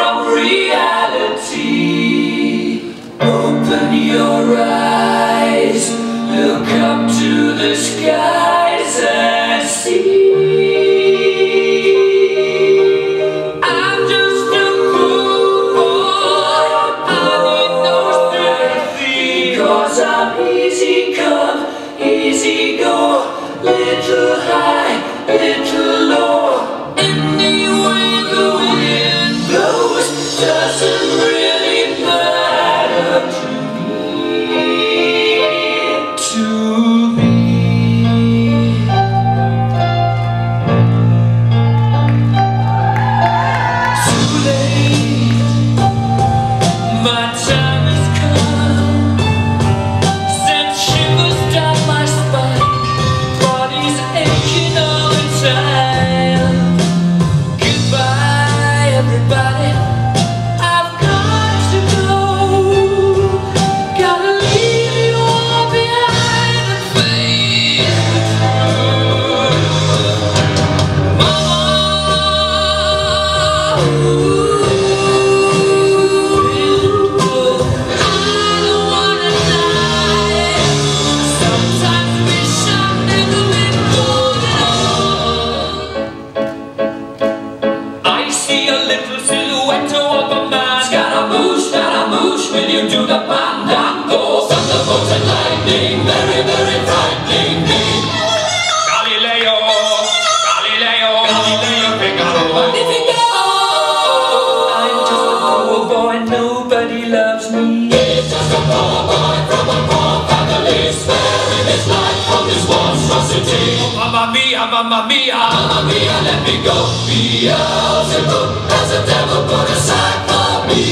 from reality. Open your eyes, look up to the skies and see. I'm just a cool boy, I need no sympathy, 'cause I'm easy come, easy go, little high, little low. Doesn't really matter to me. Too late, my time has come. Sent shivers down my spine, body's aching all the time. Goodbye, everybody. You do the fandango, thunderbolts and lightning, very, very frightening me. Galileo, Galileo, Galileo, Figaro, Magnifico. I'm just a poor boy, nobody loves me. He's just a poor boy from a poor family, sparing his life from this monstrosity. Oh, mamma mia, mamma mia, mamma mia, let me go. Beelzebub has a devil put aside for me.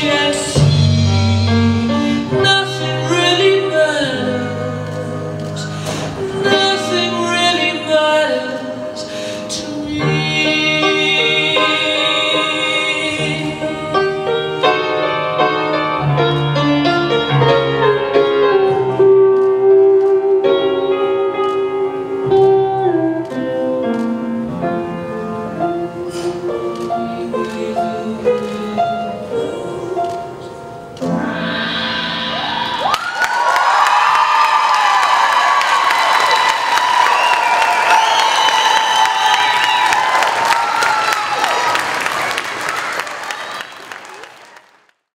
Yes.